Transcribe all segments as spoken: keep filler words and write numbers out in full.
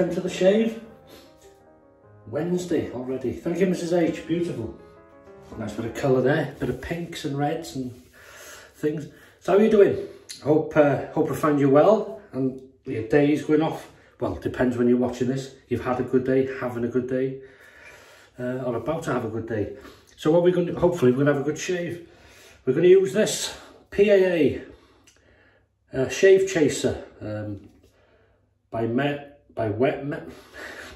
come to the shave. Wednesday already. Thank you, Missus H. Beautiful. Nice bit of colour there. Bit of pinks and reds and things. So how are you doing? Hope uh, hope I find you well and your day's going off. Well, depends when you're watching this. You've had a good day, having a good day, uh, or about to have a good day. So what we're going to, hopefully we're going to have a good shave. We're going to use this P A A uh, Shave Chaser um, by me, by wet me,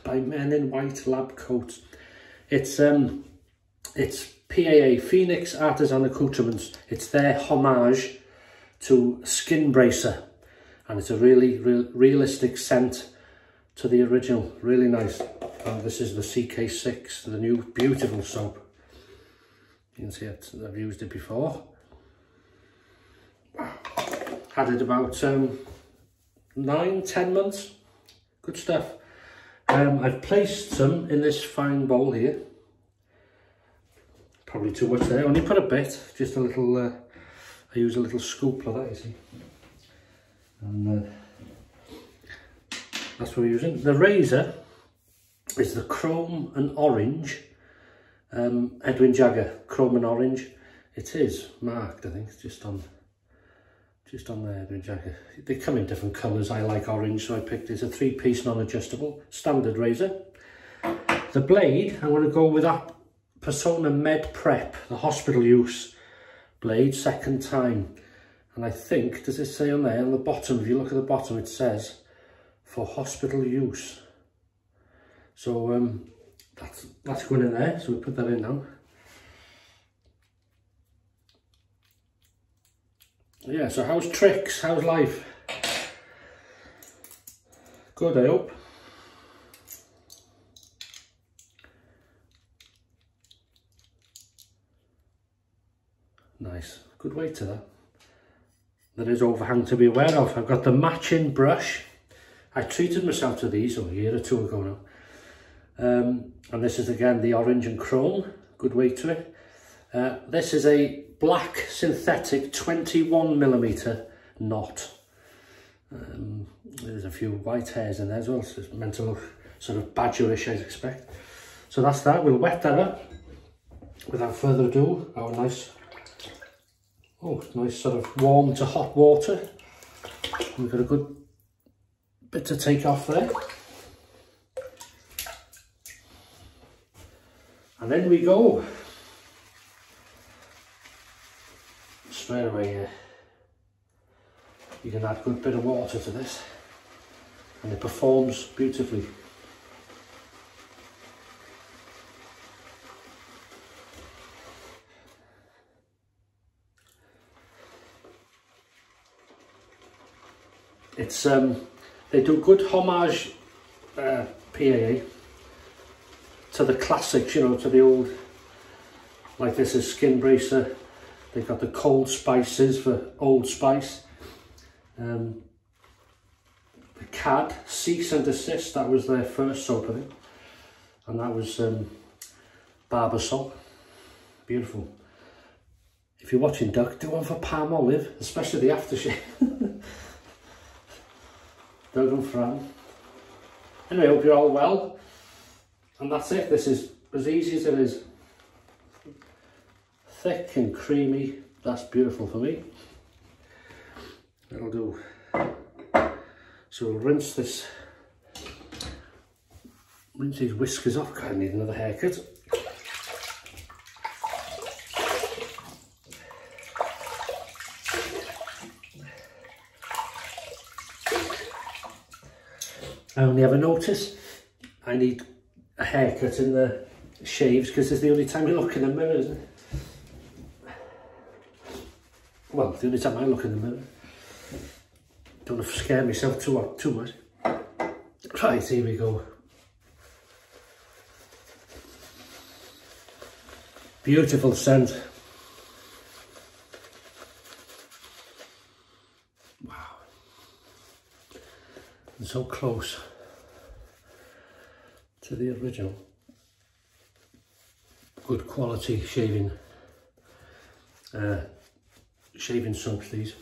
by Men in White Lab Coats. It's um it's P A A Phoenix Artisan Accoutrements. It's their homage to Skin Bracer, and it's a really real, realistic scent to the original. Really nice. And this is the C K six, the new beautiful soap. You can see it, I've used it before. Had it about um, nine, ten months. Good stuff. Um, I've placed some in this fine bowl here. Probably too much there. Only put a bit, just a little. Uh, I use a little scoop like that, you see. And uh, that's what we're using. The razor is the chrome and orange. Um, Edwin Jagger, chrome and orange. It is marked, I think, it's just on, just on there, Edwin Jagger. They come in different colours. I like orange, so I picked it. It's a three-piece non-adjustable standard razor. The blade, I'm going to go with that Persona Med Prep, the hospital use blade, second time. And I think, does it say on there, on the bottom, if you look at the bottom, it says for hospital use. So, um... That's, that's going in there, so we put that in now. Yeah, so how's tricks? How's life? Good, I hope. Nice, good weight to that. There is overhang to be aware of. I've got the matching brush. I treated myself to these a year or two ago now. Um, and this is again the orange and chrome, good weight to it. Uh, this is a black synthetic twenty-one millimeter knot. Um, there's a few white hairs in there as well, so it's meant to look sort of badgerish, as expect. So that's that. We'll wet that up. Without further ado, our nice, oh, nice sort of warm to hot water. We've got a good bit to take off there. And then we go straight away here. You can add a good bit of water to this and it performs beautifully. It's um they do good homage uh, P A A to the classics, you know, to the old, like this is Skin Bracer. They've got the cold spices for Old Spice. Um, the C A D, Cease and Desist, that was their first soap, I think. And that was um, Barbasol. Beautiful. If you're watching, Doug, do one for Palm Olive, especially the aftershave. Doug and Fran. Anyway, hope you're all well. And that's it. This is as easy as it is. Thick and creamy. That's beautiful for me. That'll do. So we'll rinse this. Rinse these whiskers off. God, I need another haircut. I only ever notice I need a haircut in the shaves because it's the only time you look in the mirror, isn't it? Well, the only time I look in the mirror. Don't want to scare myself too, too much. Right, here we go. Beautiful scent. Wow. And so close to the original. Good quality shaving uh, shaving soaps, these.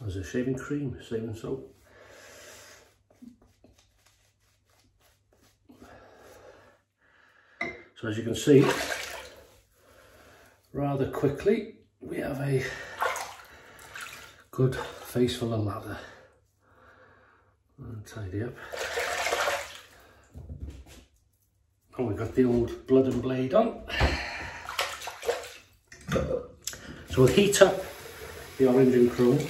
There's a shaving cream, shaving soap. So as you can see, rather quickly, we have a good face full of lather. And tidy up. And we've got the old blood and blade on. So we'll heat up the orange and chrome.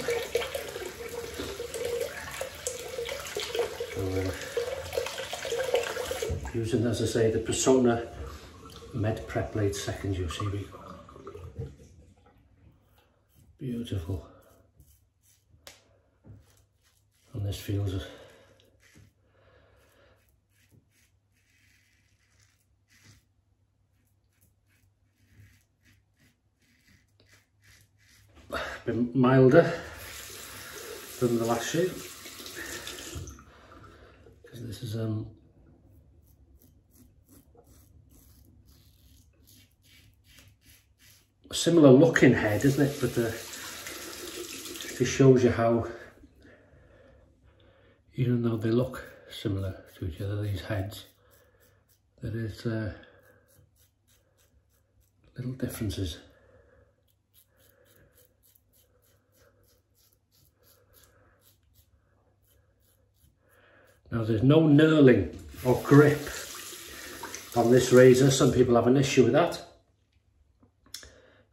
Using, as I say, the Persona Med Prep Blade Second U C B. Beautiful. And this feels a bit milder than the last shade, because this is um. similar looking head, isn't it? But uh, it just shows you how, even though they look similar to each other, these heads, there is uh, little differences. Now there's no knurling or grip on this razor. Some people have an issue with that.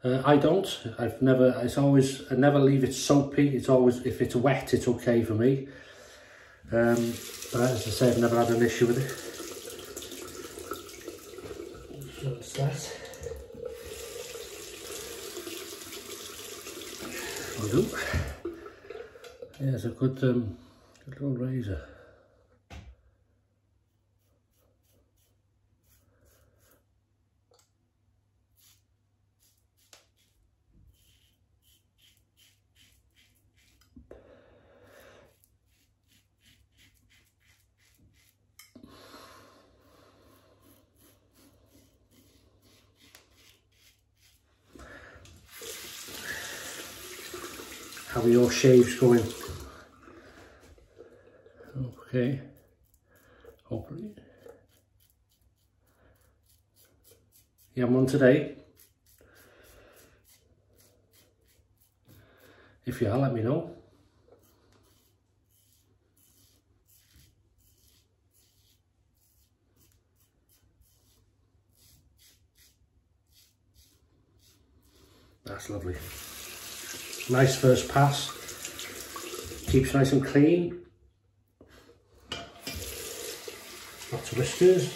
Uh, I don't. I've never. It's always. I never leave it soapy. It's always. If it's wet, it's okay for me. Um, but as I say, I've never had an issue with it. That's that. I'll do. Yeah, it's a good, um, good little razor. How are your shaves going? Okay, hopefully. You have one today? If you are, let me know. That's lovely. Nice first pass, keeps nice and clean, lots of whiskers,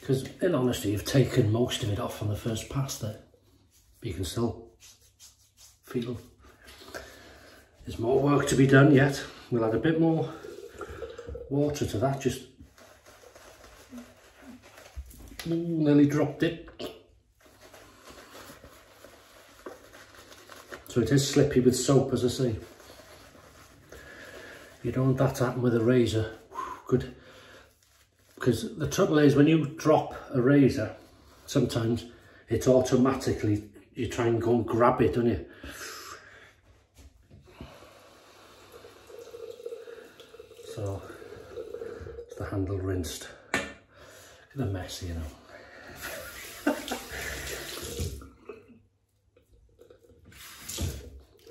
because in honesty you've taken most of it off on the first pass there, but you can still feel there's more work to be done yet. We'll add a bit more water to that, just nearly dropped it. So it is slippy with soap, as I say. You don't want that to happen with a razor. Good. Because the trouble is, when you drop a razor, sometimes it's automatically, you try and go and grab it, don't you? So, it's the handle rinsed. Look at the mess, you know.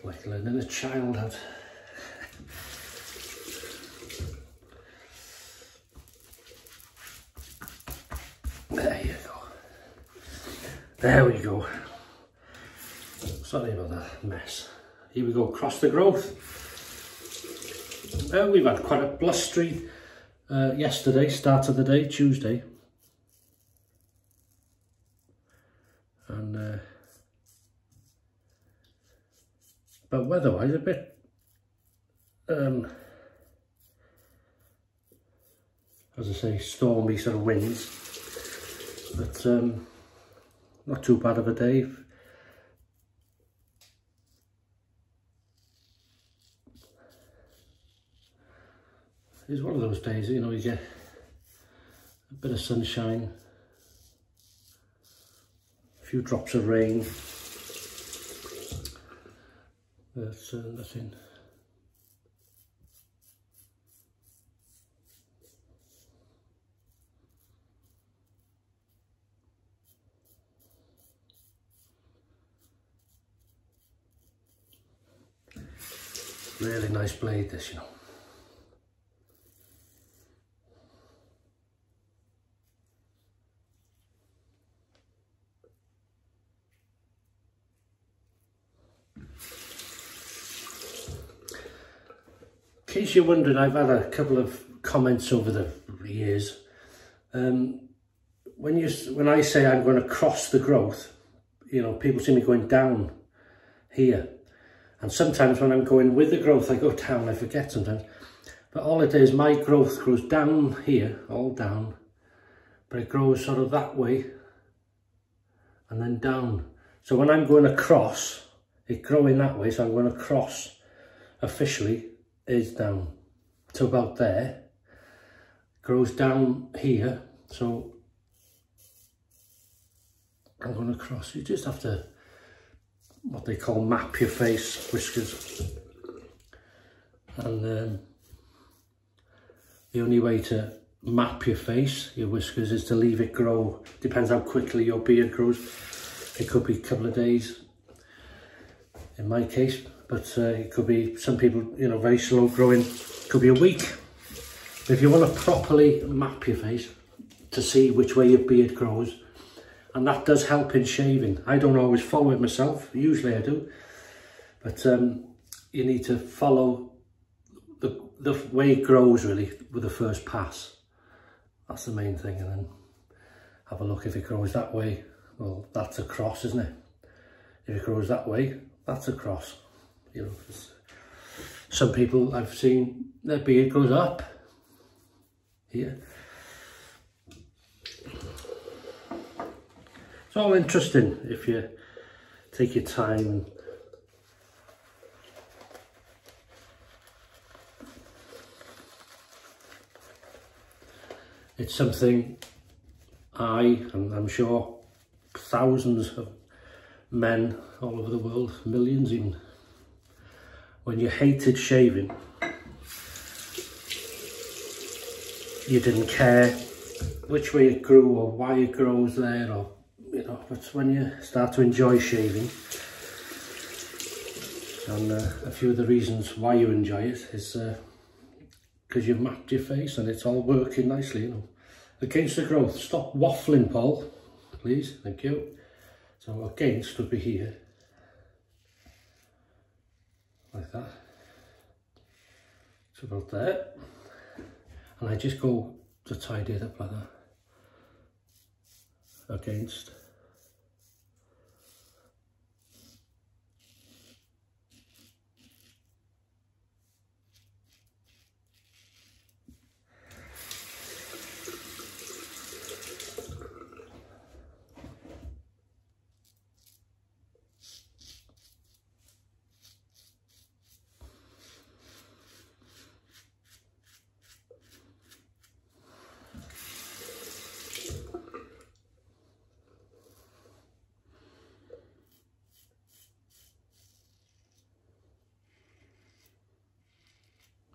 Like learning a child had. There you go. There we go. Sorry about that mess. Here we go, across the growth. Well, we've had quite a blustery uh, yesterday, start of the day, Tuesday. And uh, but weather-wise, a bit, um, as I say, stormy sort of winds, but um, not too bad of a day. It's one of those days, you know, you get a bit of sunshine, a few drops of rain. That's uh, nothing Really nice blade, this, you know. In case you're wondering, I've had a couple of comments over the years. Um, when you when I say I'm going to cross the growth, you know, people see me going down here, and sometimes when I'm going with the growth, I go down. I forget sometimes, but all it is, my growth grows down here, all down, but it grows sort of that way, and then down. So when I'm going across, it's growing that way. So I'm going across officially. Is down to about there, grows down here, so I'm going to cross. You just have to, what they call, map your face whiskers, and um, the only way to map your face, your whiskers, is to leave it grow. Depends how quickly your beard grows. It could be a couple of days in my case, but uh, it could be, some people, you know, very slow growing, could be a week. But if you want to properly map your face to see which way your beard grows, and that does help in shaving. I don't always follow it myself, usually I do, but um, you need to follow the, the way it grows really with the first pass. That's the main thing, and then have a look. If it grows that way, well, that's a cross, isn't it? If it grows that way, that's a cross. You know, some people I've seen, their beard goes up here. It's all interesting if you take your time. And it's something I, and I'm sure thousands of men all over the world, millions even, when you hated shaving, you didn't care which way it grew or why it grows there, or, you know, but when you start to enjoy shaving, and uh, a few of the reasons why you enjoy it is because uh, you've mapped your face and it's all working nicely, you know. Against the growth, stop waffling, Paul, please, thank you. So against would be here. Like that, it's about there, and I just go to tidy it up like that. Against,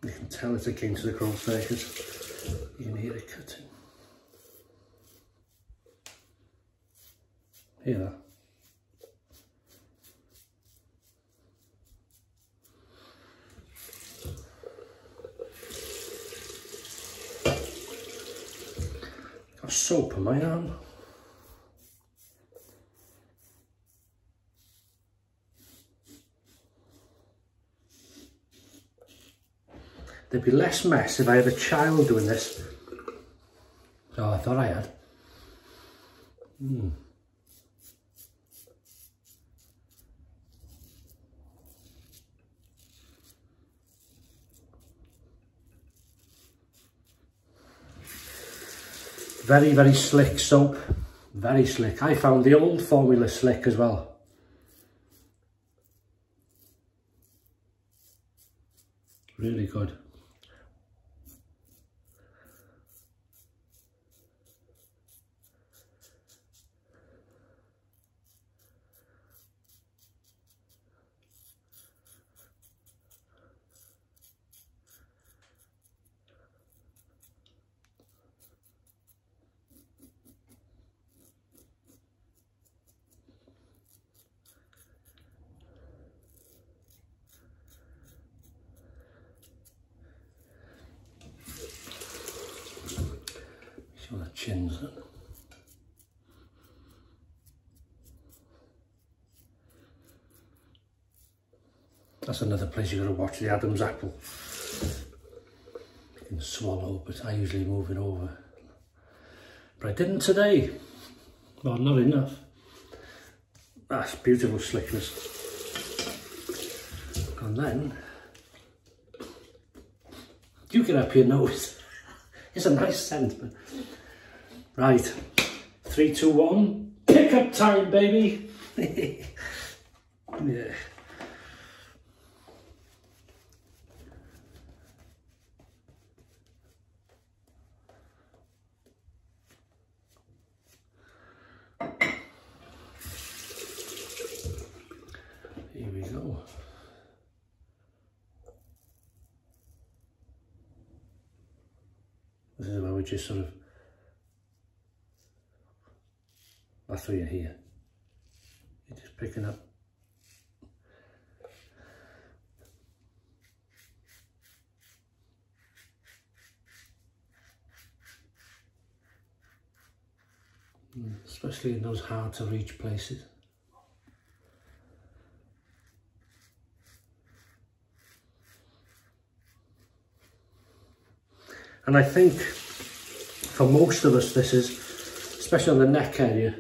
you can tell it's against the growth there because you need a cutting. Hear that? Got soap on my arm. There'd be less mess if I had a child doing this. Oh, I thought I had. Mm. Very, very slick soap. Very slick. I found the old formula slick as well. Really good. some of the chins in. That's another place you've got to watch, the Adam's apple. You can swallow, but I usually move it over. But I didn't today. Well, not enough. That's beautiful slickness. And then, you get up your nose. It's a nice scent, but... Right, three, two, one. Pick up time, baby. Yeah. Just sort of, that's why you're here, you're just picking up. Mm. Especially in those hard to reach places. And I think for most of us, this is, especially on the neck area,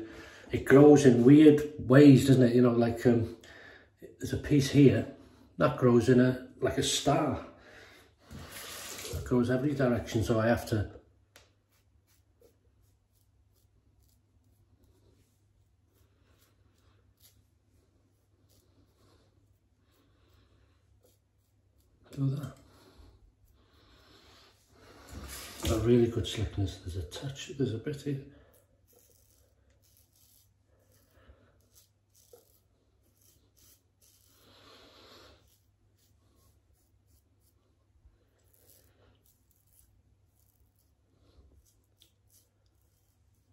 it grows in weird ways, doesn't it? You know, like um, there's a piece here that grows in a, like a star. It goes every direction, so I have to. Do that. A really good slickness. There's a touch, there's a bit here.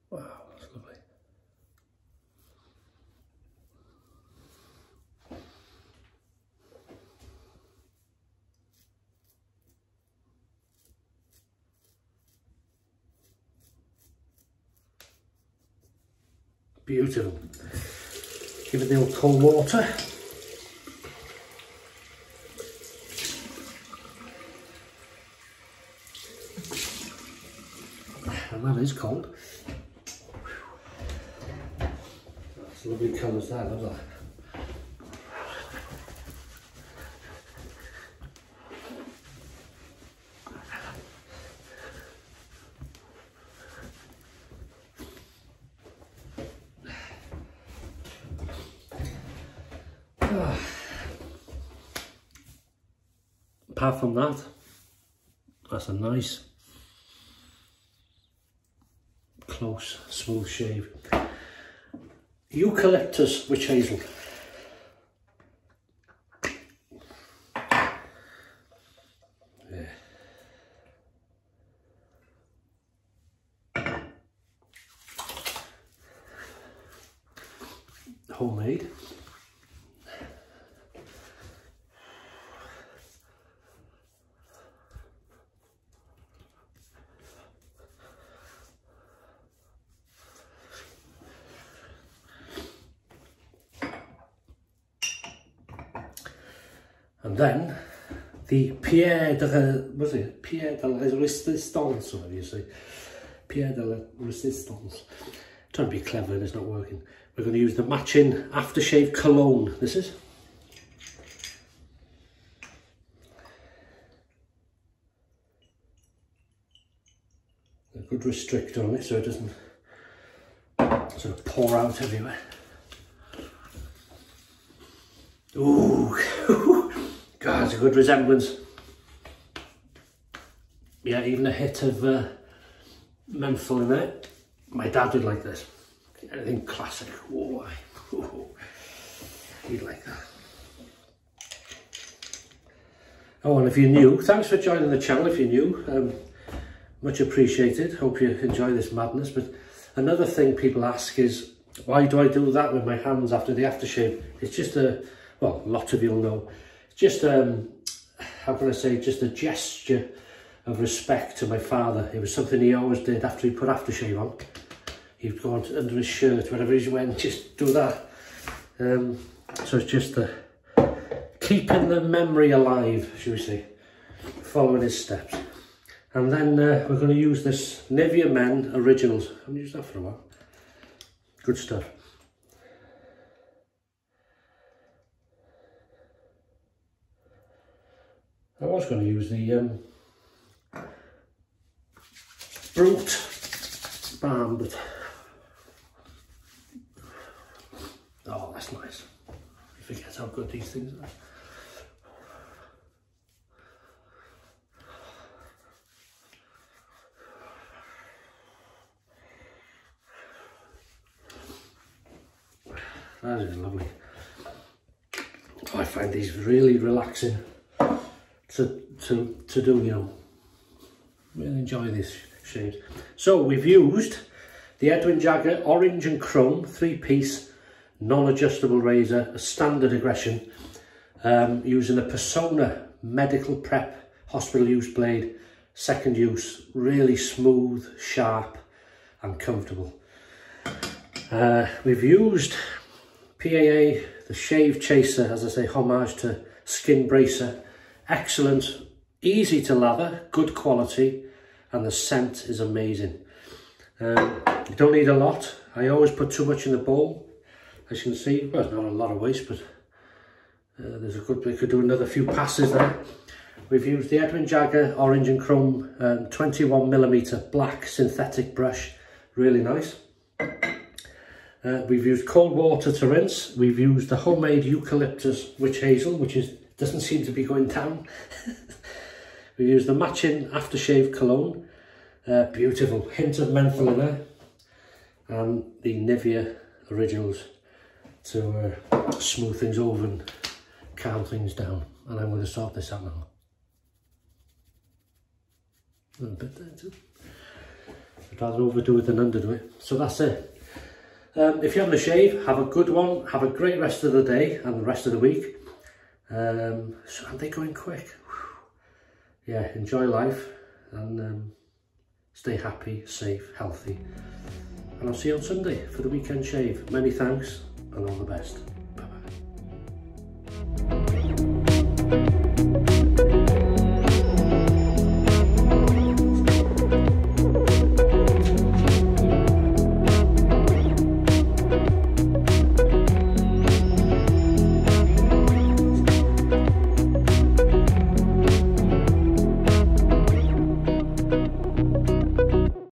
Wow, that's lovely. Beautiful. Give it the old cold water. And that is cold. That's lovely colours there, love that. Apart from that, that's a nice, close, smooth shave. Eucalyptus witch hazel. Yeah. Homemade. And then the Pierre de, was it? Pierre de la Resistance, obviously. Pierre de la Resistance. Trying to be clever and it's not working. We're going to use the matching aftershave cologne. This is. A good restrictor on it so it doesn't sort of pour out everywhere. Ooh. God, it's a good resemblance. Yeah, even a hit of uh, menthol in there. My dad would like this. Anything classic. Oh, I, oh, he'd like that. Oh, and if you're new, thanks for joining the channel if you're new. Um, much appreciated. Hope you enjoy this madness. But another thing people ask is, why do I do that with my hands after the aftershave? It's just a, well, lots of you'll know. Just um, how can I say, just a gesture of respect to my father. It was something he always did after he put aftershave on. He'd go under his shirt, wherever he's wearing, just do that. Um, so it's just the keeping the memory alive, should we say, following his steps. And then uh, we're going to use this Nivea Men Originals. I haven't used that for a while. Good stuff. I was going to use the um, Brute Balm, but oh, that's nice. You forget how good these things are. That is lovely. I find these really relaxing to to to do, you know. Really enjoy this shade. So we've used the Edwin Jagger Orange and Chrome three-piece non-adjustable razor, a standard aggression, um, using a Persona Medical Prep hospital use blade, second use, really smooth, sharp, and comfortable. Uh, we've used P A A, the Shave Chaser, as I say, homage to Skin Bracer. Excellent, easy to lather, good quality, and the scent is amazing. Um, you don't need a lot. I always put too much in the bowl, as you can see. Well, there's not a lot of waste, but uh, there's a good, we could do another few passes there. We've used the Edwin Jagger Orange and Chrome um, twenty-one millimeter black synthetic brush, really nice. Uh, we've used cold water to rinse. We've used the homemade eucalyptus witch hazel, which is doesn't seem to be going down. We used the matching aftershave cologne, uh, beautiful hint of menthol in there, and the Nivea Originals to uh, smooth things over and calm things down. And I'm going to sort this out now. A little bit there too. I'd rather overdo it than underdo it. So that's it. Um, if you're having a shave, have a good one, have a great rest of the day and the rest of the week. Um, so aren't they going quick? Whew. Yeah, enjoy life and um, stay happy, safe, healthy. And I'll see you on Sunday for the weekend shave. Many thanks and all the best.